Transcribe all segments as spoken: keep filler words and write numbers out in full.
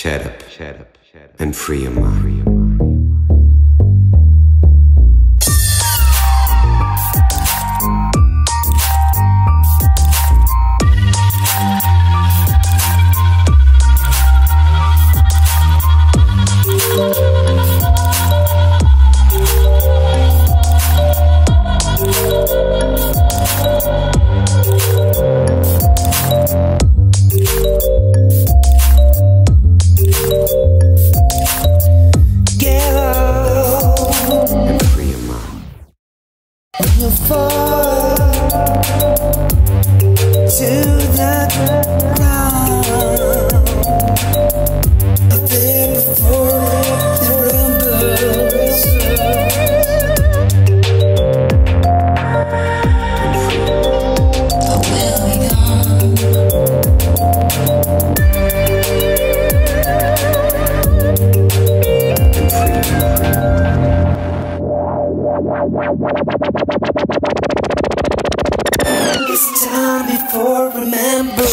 Shut up, shut up, shut up, and free your mind. It's time before remember.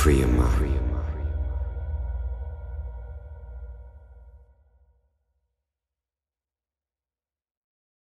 Free your mind.